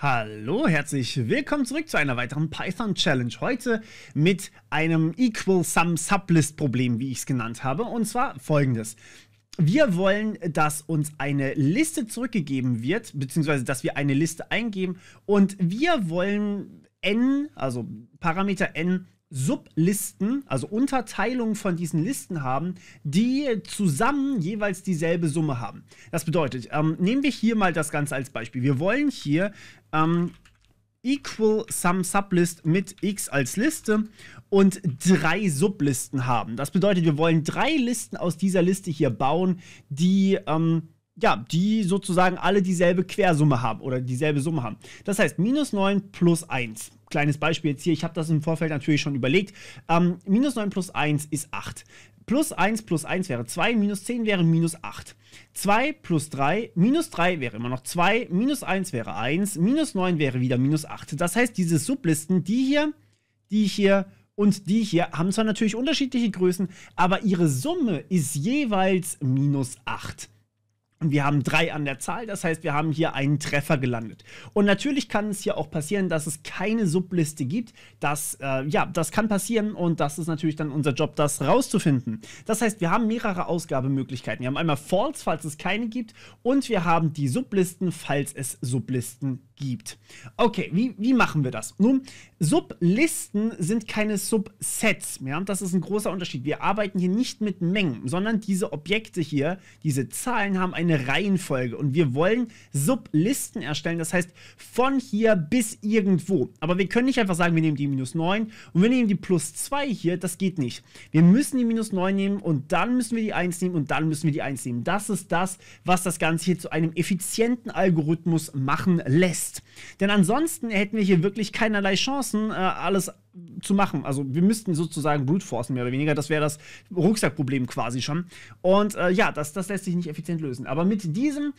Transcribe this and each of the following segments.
Hallo, herzlich willkommen zurück zu einer weiteren Python-Challenge. Heute mit einem Equal-Sum-Sublist-Problem, wie ich es genannt habe. Und zwar folgendes. Wir wollen, dass uns eine Liste zurückgegeben wird, beziehungsweise dass wir eine Liste eingeben. Und wir wollen n, also Parameter n, Sublisten, also Unterteilungen von diesen Listen haben, die zusammen jeweils dieselbe Summe haben. Das bedeutet, nehmen wir hier mal das Ganze als Beispiel. Wir wollen hier equal sum sublist mit x als Liste und 3 Sublisten haben. Das bedeutet, wir wollen 3 Listen aus dieser Liste hier bauen, die die sozusagen alle dieselbe Quersumme haben oder dieselbe Summe haben. Das heißt, -9 + 1. Kleines Beispiel jetzt hier, ich habe das im Vorfeld natürlich schon überlegt. -9 + 1 ist 8. +1 + 1 wäre 2, -10 wäre -8. 2 + 3, -3 wäre immer noch 2, -1 wäre 1, -9 wäre wieder -8. Das heißt, diese Sublisten, die hier und die hier, haben zwar natürlich unterschiedliche Größen, aber ihre Summe ist jeweils -8. Und wir haben 3 an der Zahl, das heißt, wir haben hier einen Treffer gelandet. Und natürlich kann es hier auch passieren, dass es keine Subliste gibt. Das kann passieren und das ist natürlich dann unser Job, das rauszufinden. Das heißt, wir haben mehrere Ausgabemöglichkeiten. Wir haben einmal False, falls es keine gibt, und wir haben die Sublisten, falls es Sublisten gibt. Okay, wie machen wir das? Nun, Sublisten sind keine Subsets mehr. Das ist ein großer Unterschied. Wir arbeiten hier nicht mit Mengen, sondern diese Objekte hier, diese Zahlen haben eine Reihenfolge und wir wollen Sublisten erstellen, das heißt von hier bis irgendwo. Aber wir können nicht einfach sagen, wir nehmen die -9 und wir nehmen die +2 hier, das geht nicht. Wir müssen die -9 nehmen und dann müssen wir die 1 nehmen und dann müssen wir die 1 nehmen. Das ist das, was das Ganze hier zu einem effizienten Algorithmus machen lässt. Denn ansonsten hätten wir hier wirklich keinerlei Chancen, alles zu machen. Also wir müssten sozusagen brute forcen, mehr oder weniger. Das wäre das Rucksackproblem quasi schon. Und das lässt sich nicht effizient lösen. Aber mit dieser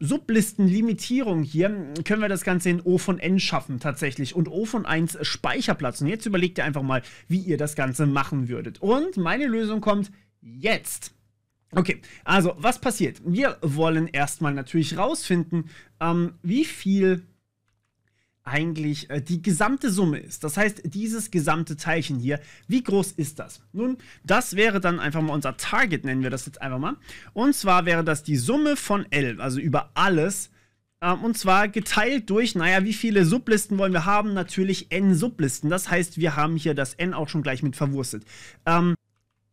Sublistenlimitierung hier können wir das Ganze in O von n schaffen tatsächlich und O von 1 Speicherplatz. Und jetzt überlegt ihr einfach mal, wie ihr das Ganze machen würdet. Und meine Lösung kommt jetzt. Okay, also was passiert? Wir wollen erstmal natürlich rausfinden, wie viel eigentlich die gesamte Summe ist. Das heißt, dieses gesamte Teilchen hier, wie groß ist das? Nun, das wäre dann einfach mal unser Target, nennen wir das jetzt einfach mal. Und zwar wäre das die Summe von L, also über alles, und zwar geteilt durch, wie viele Sublisten wollen wir haben? Natürlich n Sublisten. Das heißt, wir haben hier das n auch schon gleich mit verwurstet.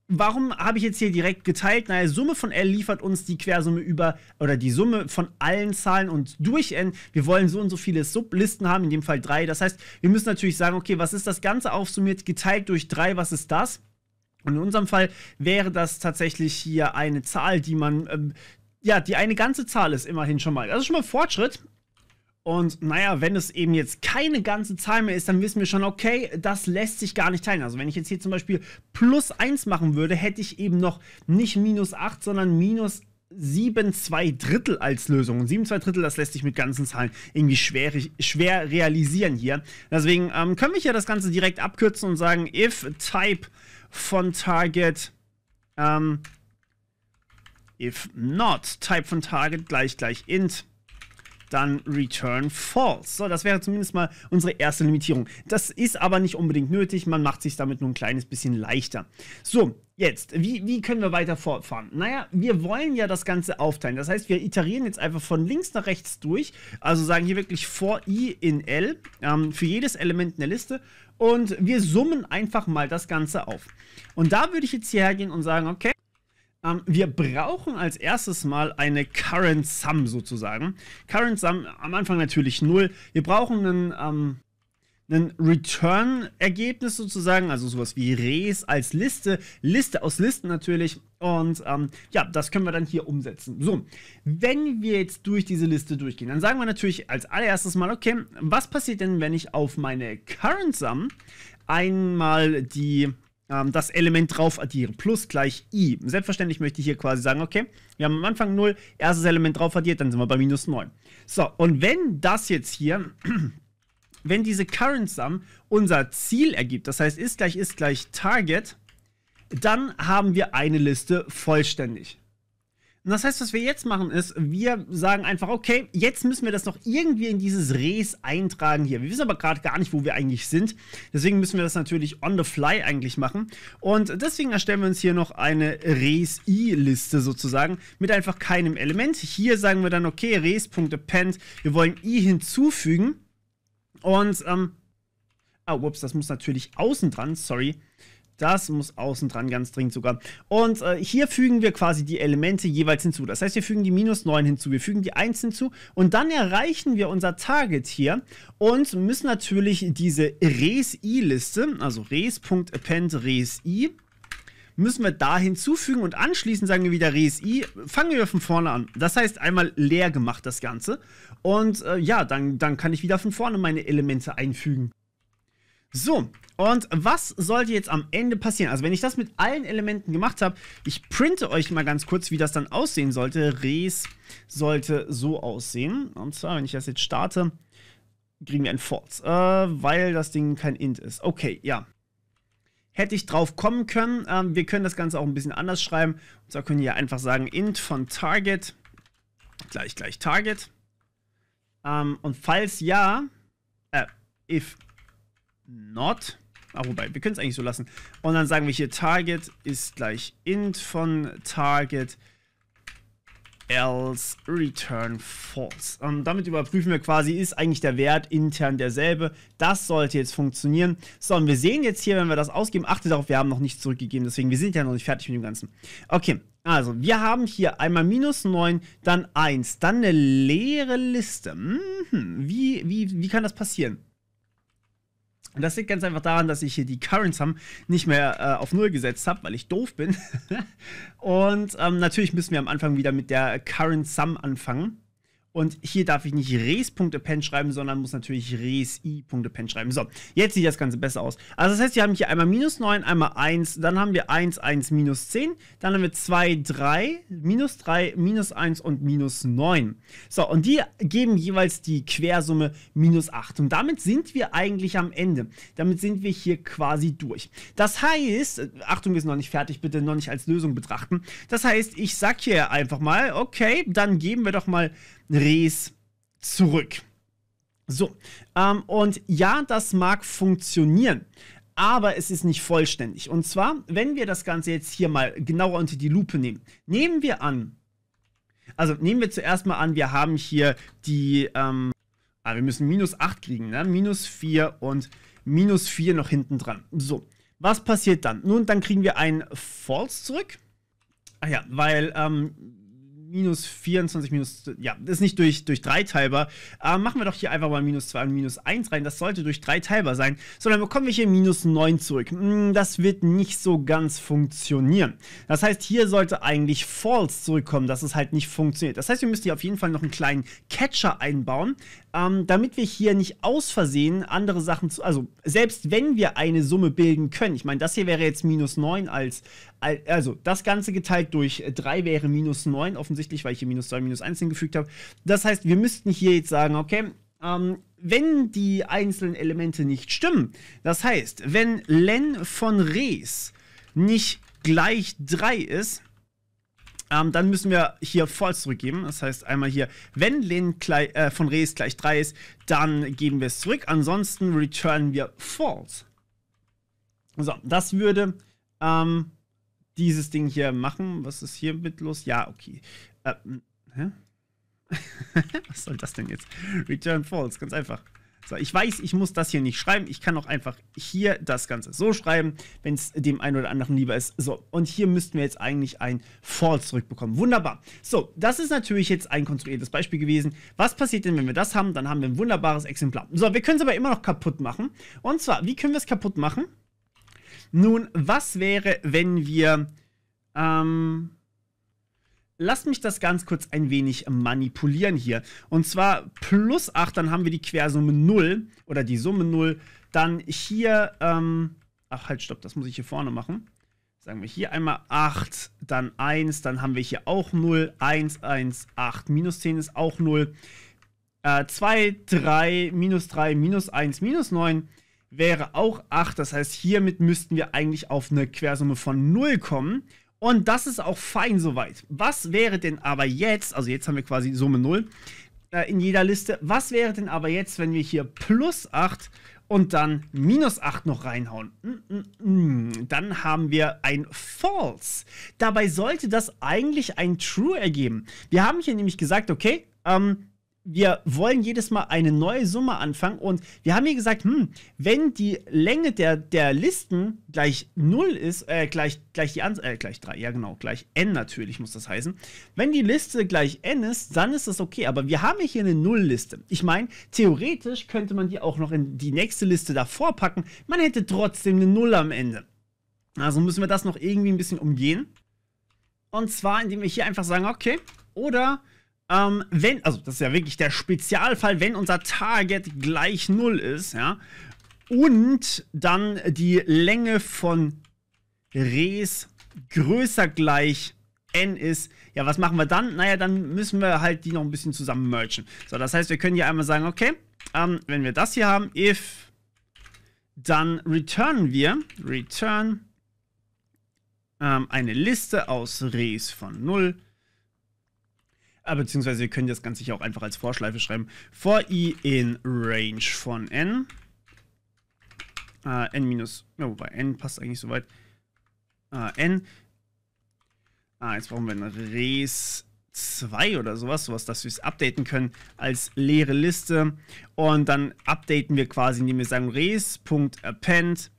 Warum habe ich jetzt hier direkt geteilt? Summe von L liefert uns die Quersumme über, oder die Summe von allen Zahlen und durch N. Wir wollen so und so viele Sublisten haben, in dem Fall 3. Das heißt, wir müssen natürlich sagen, okay, was ist das Ganze aufsummiert? Geteilt durch 3, was ist das? Und in unserem Fall wäre das tatsächlich hier eine Zahl, die man, die eine ganze Zahl ist, immerhin schon mal. Das ist schon mal ein Fortschritt. Und wenn es eben jetzt keine ganze Zahl mehr ist, dann wissen wir schon, okay, das lässt sich gar nicht teilen. Also wenn ich jetzt hier zum Beispiel +1 machen würde, hätte ich eben noch nicht -8, sondern -7/2 als Lösung. Und 7/2, das lässt sich mit ganzen Zahlen irgendwie schwer realisieren hier. Deswegen können wir hier das Ganze direkt abkürzen und sagen, if type von target, if not type von target gleich int, dann return false. So, das wäre zumindest mal unsere erste Limitierung. Das ist aber nicht unbedingt nötig, man macht sich damit nur ein kleines bisschen leichter. So, jetzt, wie können wir weiter fortfahren? Wir wollen ja das Ganze aufteilen. Das heißt, wir iterieren jetzt einfach von links nach rechts durch. Also sagen hier wirklich for i in L, für jedes Element in der Liste. Und wir summen einfach mal das Ganze auf. Und da würde ich jetzt hierher gehen und sagen, okay, wir brauchen als erstes mal eine Current Sum sozusagen. Current Sum am Anfang natürlich 0. Wir brauchen einen Return-Ergebnis sozusagen, also sowas wie Res als Liste, Liste aus Listen natürlich. Und das können wir dann hier umsetzen. So, wenn wir jetzt durch diese Liste durchgehen, dann sagen wir natürlich als allererstes mal, okay, was passiert denn, wenn ich auf meine Current Sum einmal das Element drauf addieren, +i. Selbstverständlich möchte ich hier quasi sagen, okay, wir haben am Anfang 0, erstes Element drauf addiert, dann sind wir bei -9. So, und wenn das jetzt hier, wenn diese Current Sum unser Ziel ergibt, das heißt ist gleich Target, dann haben wir eine Liste vollständig. Und das heißt, was wir jetzt machen ist, wir sagen einfach, okay, jetzt müssen wir das noch irgendwie in dieses Res eintragen hier. Wir wissen aber gerade gar nicht, wo wir eigentlich sind. Deswegen müssen wir das natürlich on the fly eigentlich machen. Und deswegen erstellen wir uns hier noch eine Res-I-Liste sozusagen mit einfach keinem Element. Hier sagen wir dann, okay, Res.append, wir wollen I hinzufügen. Und, whoops, das muss natürlich außen dran, sorry. Das muss außen dran, ganz dringend sogar. Und hier fügen wir quasi die Elemente jeweils hinzu. Das heißt, wir fügen die -9 hinzu, wir fügen die 1 hinzu und dann erreichen wir unser Target hier und müssen natürlich diese Res-I-Liste, also Res.append Res-I, müssen wir da hinzufügen und anschließend sagen wir wieder Res-I, fangen wir von vorne an. Das heißt, einmal leer gemacht das Ganze und ja, dann kann ich wieder von vorne meine Elemente einfügen. So, und was sollte jetzt am Ende passieren? Also wenn ich das mit allen Elementen gemacht habe, ich printe euch mal ganz kurz, wie das dann aussehen sollte. Res sollte so aussehen. Und zwar, wenn ich das jetzt starte, kriegen wir ein False, weil das Ding kein Int ist. Okay, ja. Hätte ich drauf kommen können. Wir können das Ganze auch ein bisschen anders schreiben. Und zwar können wir einfach sagen, Int von Target gleich Target. Und falls ja, if not, wobei, wir können es eigentlich so lassen. Und dann sagen wir hier, Target ist gleich int von Target, else return false. Damit überprüfen wir quasi, ist eigentlich der Wert intern derselbe. Das sollte jetzt funktionieren. So, und wir sehen jetzt hier, wenn wir das ausgeben, achtet darauf, wir haben noch nichts zurückgegeben, deswegen, wir sind ja noch nicht fertig mit dem Ganzen. Okay, also, wir haben hier einmal -9, dann 1, dann eine leere Liste. Wie kann das passieren? Und das liegt ganz einfach daran, dass ich hier die Current-Sum nicht mehr auf 0 gesetzt habe, weil ich doof bin. Und natürlich müssen wir am Anfang wieder mit der Current-Sum anfangen. Und hier darf ich nicht res.append schreiben, sondern muss natürlich res-i.append schreiben. So, jetzt sieht das Ganze besser aus. Also das heißt, wir haben hier einmal -9, einmal 1, dann haben wir 1, 1, -10, dann haben wir 2, 3, -1 und -9. So, und die geben jeweils die Quersumme -8. Und damit sind wir eigentlich am Ende. Damit sind wir hier quasi durch. Das heißt, Achtung, wir sind noch nicht fertig, bitte noch nicht als Lösung betrachten. Das heißt, ich sag hier einfach mal, okay, dann geben wir doch mal Res zurück. So, und ja, das mag funktionieren, aber es ist nicht vollständig. Und zwar, wenn wir das Ganze jetzt hier mal genauer unter die Lupe nehmen, nehmen wir zuerst mal an, wir haben hier die, wir müssen -8 kriegen, ne? -4 und -4 noch hinten dran. So, was passiert dann? Nun, dann kriegen wir ein False zurück. Ach ja, weil, -24 ja, das ist nicht durch 3 teilbar. Machen wir doch hier einfach mal -2 und -1 rein. Das sollte durch 3 teilbar sein. So, dann bekommen wir hier -9 zurück. Das wird nicht so ganz funktionieren. Das heißt, hier sollte eigentlich false zurückkommen, dass es halt nicht funktioniert. Das heißt, wir müssen hier auf jeden Fall noch einen kleinen Catcher einbauen, damit wir hier nicht aus Versehen andere Sachen, also selbst wenn wir eine Summe bilden können. Ich meine, das hier wäre jetzt -9 als, also das Ganze geteilt durch 3 wäre -9 offensichtlich, weil ich hier -2, -1 hingefügt habe. Das heißt, wir müssten hier jetzt sagen, okay, wenn die einzelnen Elemente nicht stimmen, das heißt, wenn len von res nicht gleich 3 ist, dann müssen wir hier false zurückgeben. Das heißt, einmal hier, wenn len von res gleich 3 ist, dann geben wir es zurück. Ansonsten returnen wir false. So, das würde dieses Ding hier machen. Was ist hier mit los? Ja, okay. Hä? Was soll das denn jetzt? Return false, ganz einfach. So, ich weiß, ich muss das hier nicht schreiben. Ich kann auch einfach hier das Ganze so schreiben, wenn es dem einen oder anderen lieber ist. So, und hier müssten wir jetzt eigentlich ein false zurückbekommen. Wunderbar. So, das ist natürlich jetzt ein konstruiertes Beispiel gewesen. Was passiert denn, wenn wir das haben? Dann haben wir ein wunderbares Exemplar. So, wir können es aber immer noch kaputt machen. Und zwar, wie können wir es kaputt machen? Nun, was wäre, wenn wir, lasst mich das ganz kurz ein wenig manipulieren hier. Und zwar +8, dann haben wir die Quersumme 0 oder die Summe 0. Dann hier, ach halt, stopp, das muss ich hier vorne machen. Sagen wir hier einmal 8, dann 1, dann haben wir hier auch 0, 1, 1, 8, -10 ist auch 0. 2, 3, -1, -9. Wäre auch 8, das heißt, hiermit müssten wir eigentlich auf eine Quersumme von 0 kommen Und das ist auch fein soweit. Was wäre denn aber jetzt, also jetzt haben wir quasi Summe 0 in jeder Liste, was wäre denn aber jetzt, wenn wir hier plus 8 und dann minus 8 noch reinhauen? Dann haben wir ein False. Dabei sollte das eigentlich ein True ergeben. Wir haben hier nämlich gesagt, okay, wir wollen jedes Mal eine neue Summe anfangen und wir haben hier gesagt, wenn die Länge der Listen gleich 0 ist, gleich 3, ja genau, gleich n natürlich muss das heißen. Wenn die Liste gleich n ist, dann ist das okay, aber wir haben hier eine Nullliste. Ich meine, theoretisch könnte man die auch noch in die nächste Liste davor packen, man hätte trotzdem eine 0 am Ende. Also müssen wir das noch irgendwie ein bisschen umgehen. Und zwar, indem wir hier einfach sagen, okay, oder... wenn, also das ist ja wirklich der Spezialfall, wenn unser Target gleich 0 ist, ja, und dann die Länge von Res größer gleich n ist, ja, was machen wir dann? Naja, dann müssen wir halt die noch ein bisschen zusammen mergen. So, das heißt, wir können hier einmal sagen, okay, wenn wir das hier haben, if, dann returnen wir, eine Liste aus Res von 0, beziehungsweise wir können das Ganze hier auch einfach als Vorschleife schreiben. For i in range von n. N minus, ja, wobei n passt eigentlich soweit. N. Jetzt brauchen wir ein Res 2 oder sowas, dass wir es updaten können als leere Liste. Und dann updaten wir quasi, indem wir sagen Res.append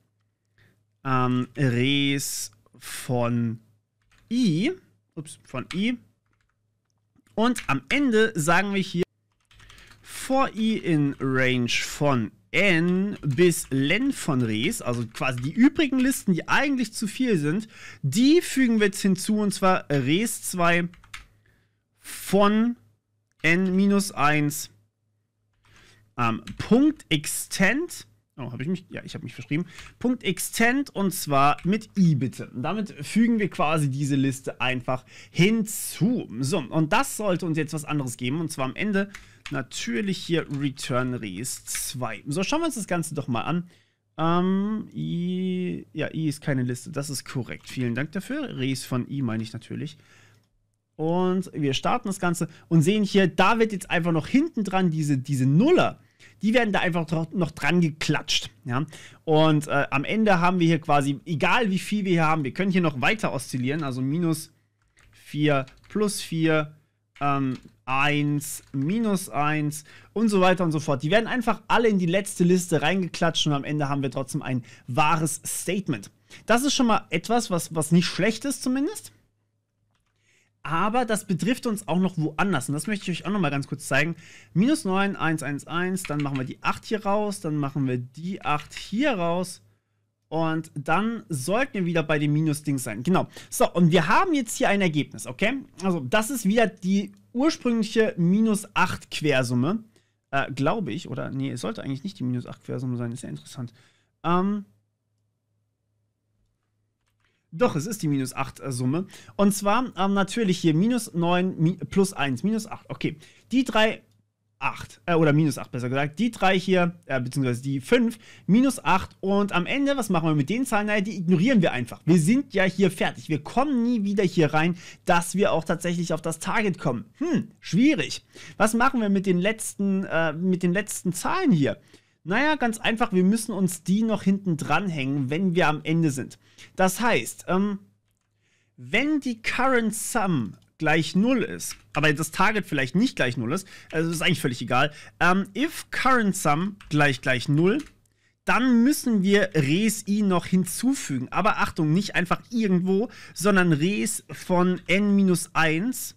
Res von i. Ups, von i. Und am Ende sagen wir hier for i in range von n bis len von res, also quasi die übrigen Listen, die eigentlich zu viel sind, die fügen wir jetzt hinzu, und zwar res 2 von n minus 1 Punkt extend. Oh, habe ich mich? Ja, ich habe mich verschrieben. Punkt extend, und zwar mit i bitte. Und damit fügen wir quasi diese Liste einfach hinzu. So, und das sollte uns jetzt was anderes geben. Und zwar am Ende natürlich hier return res 2. So, schauen wir uns das Ganze doch mal an. I, ja, i ist keine Liste. Das ist korrekt. Vielen Dank dafür. Res von i meine ich natürlich. Und wir starten das Ganze und sehen hier, da wird jetzt einfach noch hinten dran diese Nuller. Die werden da einfach noch dran geklatscht. Ja? Und am Ende haben wir hier quasi, egal wie viel wir hier haben, wir können hier noch weiter oszillieren. Also minus 4 plus 4, 1, minus 1 und so weiter und so fort. Die werden einfach alle in die letzte Liste reingeklatscht und am Ende haben wir trotzdem ein wahres Statement. Das ist schon mal etwas, was nicht schlecht ist zumindest. Aber das betrifft uns auch noch woanders. Und das möchte ich euch auch noch mal ganz kurz zeigen. Minus 9, 1, 1, 1. Dann machen wir die 8 hier raus. Dann machen wir die 8 hier raus. Und dann sollten wir wieder bei dem Minus-Ding sein. Genau. So, und wir haben jetzt hier ein Ergebnis, okay? Also, das ist wieder die ursprüngliche Minus-8-Quersumme. Glaube ich. Oder, nee, es sollte eigentlich nicht die Minus-8-Quersumme sein. Ist ja interessant. Doch, es ist die minus 8 Summe. Und zwar natürlich hier minus 9 plus 1, minus 8. Okay, die 3, 8, oder minus 8 besser gesagt, die 3 hier, beziehungsweise die 5, minus 8. Und am Ende, was machen wir mit den Zahlen? Naja, die ignorieren wir einfach. Wir sind ja hier fertig. Wir kommen nie wieder hier rein, dass wir auch tatsächlich auf das Target kommen. Schwierig. Was machen wir mit den letzten, Zahlen hier? Naja, ganz einfach, wir müssen uns die noch hinten dranhängen, wenn wir am Ende sind. Das heißt, wenn die Current Sum gleich 0 ist, aber das Target vielleicht nicht gleich 0 ist, also ist eigentlich völlig egal, if Current Sum gleich 0, dann müssen wir res i noch hinzufügen. Aber Achtung, nicht einfach irgendwo, sondern res von n minus 1,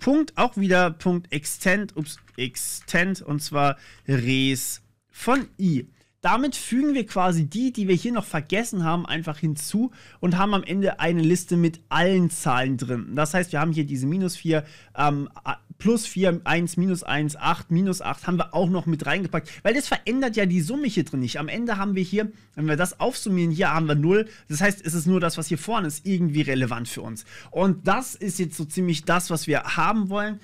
Punkt, auch wieder Punkt extend, extend, und zwar res von i. Damit fügen wir quasi die wir hier noch vergessen haben, einfach hinzu und haben am Ende eine Liste mit allen Zahlen drin. Das heißt, wir haben hier diese minus 4, plus 4, 1, minus 1, 8, minus 8 haben wir auch noch mit reingepackt, weil das verändert ja die Summe hier drin nicht. Am Ende haben wir hier, wenn wir das aufsummieren, hier haben wir 0. Das heißt, es ist nur das, was hier vorne ist, irgendwie relevant für uns. Und das ist jetzt so ziemlich das, was wir haben wollen.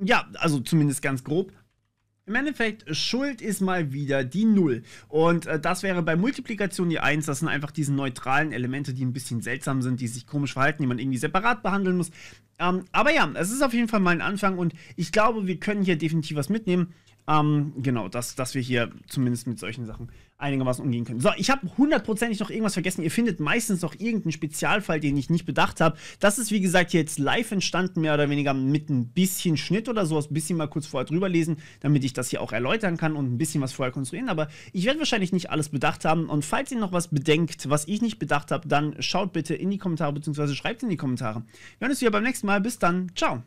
Ja, also zumindest ganz grob. Im Endeffekt, Schuld ist mal wieder die 0. Und das wäre bei Multiplikation die 1. Das sind einfach diese neutralen Elemente, die ein bisschen seltsam sind, die sich komisch verhalten, die man irgendwie separat behandeln muss. Aber ja, es ist auf jeden Fall mal ein Anfang und ich glaube, wir können hier definitiv was mitnehmen. Genau, dass wir hier zumindest mit solchen Sachen einigermaßen umgehen können. So, ich habe hundertprozentig noch irgendwas vergessen. Ihr findet meistens noch irgendeinen Spezialfall, den ich nicht bedacht habe. Das ist, wie gesagt, hier jetzt live entstanden, mehr oder weniger mit ein bisschen Schnitt oder sowas. Ein bisschen mal kurz vorher drüber lesen, damit ich das hier auch erläutern kann und ein bisschen was vorher konstruieren. Aber ich werde wahrscheinlich nicht alles bedacht haben. Und falls ihr noch was bedenkt, was ich nicht bedacht habe, dann schaut bitte in die Kommentare, beziehungsweise schreibt in die Kommentare. Wir hören uns wieder beim nächsten Mal. Bis dann. Ciao.